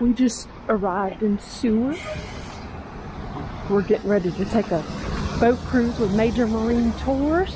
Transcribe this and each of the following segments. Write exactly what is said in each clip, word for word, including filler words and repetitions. We just arrived in Seward. We're getting ready to take a boat cruise with Major Marine Tours.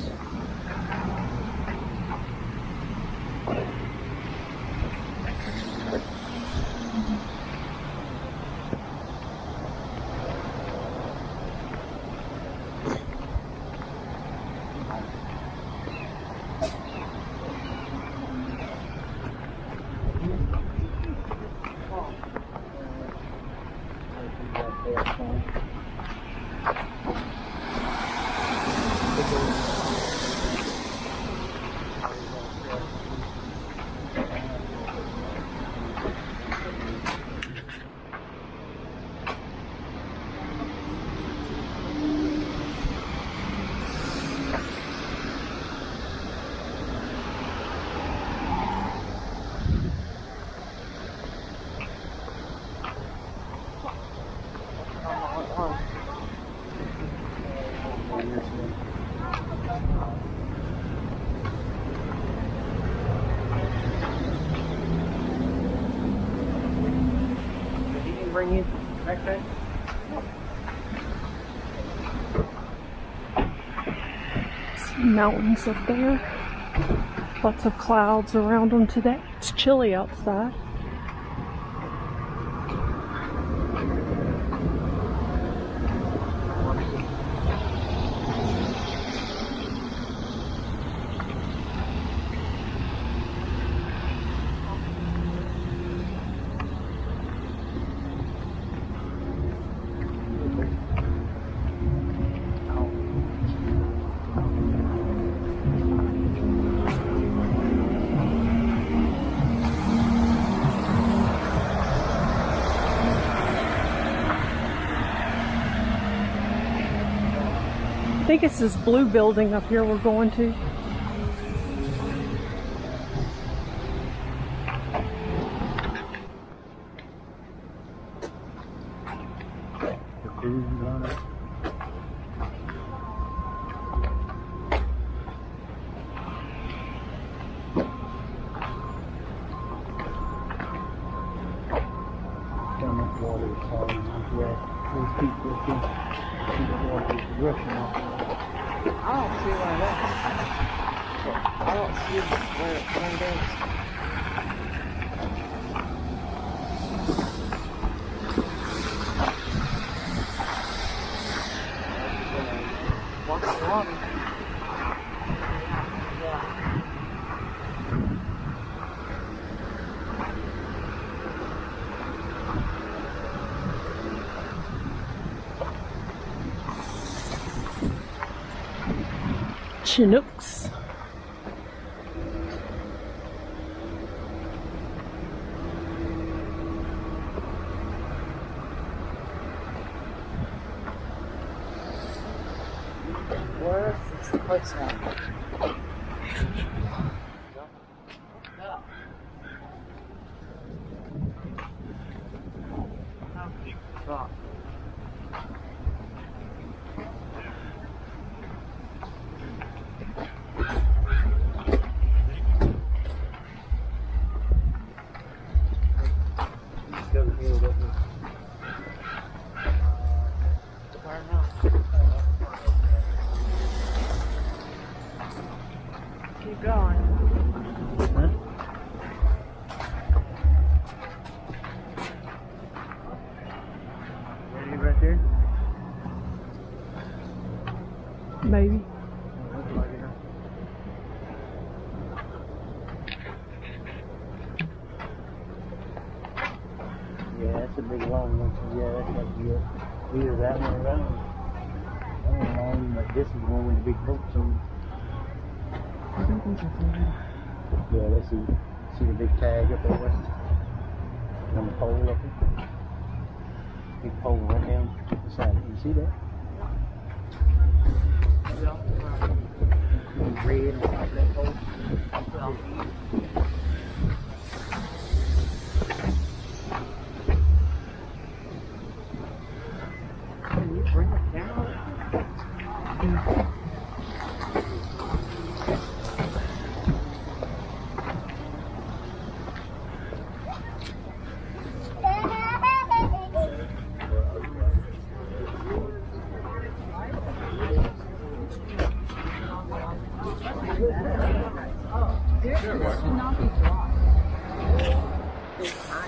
Bring you backpack? See mountains up there. Lots of clouds around them today. It's chilly outside. I think it's this blue building up here we're going to. Down that water is all those people. I don't see where that. I don't see where it went down. What's the water? Chinooks. Where is the place now? Keep going. Huh? Ready right there? Maybe. Yeah, that's a big long one. Yeah, that's got to be it. Either that one or that one. I don't know. This is the one with the big boats on. I don't think I can. Yeah, let's see. See the big tag up there west? And the pole up there? Big pole right down the side. You see that? Yeah. Red on top of that pole. Can you bring it down? Yeah. This should not be dry. It's high.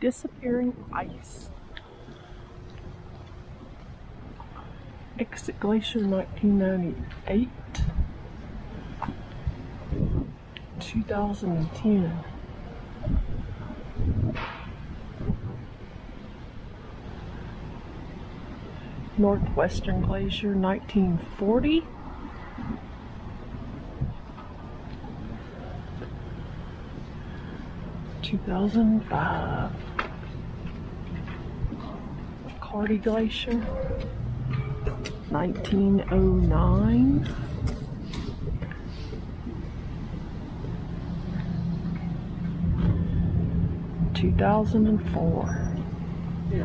Disappearing Ice Exit Glacier nineteen ninety-eight, two thousand ten. Northwestern Glacier nineteen forty. two thousand five. McCarthy Glacier, nineteen oh nine. two thousand four. Yeah.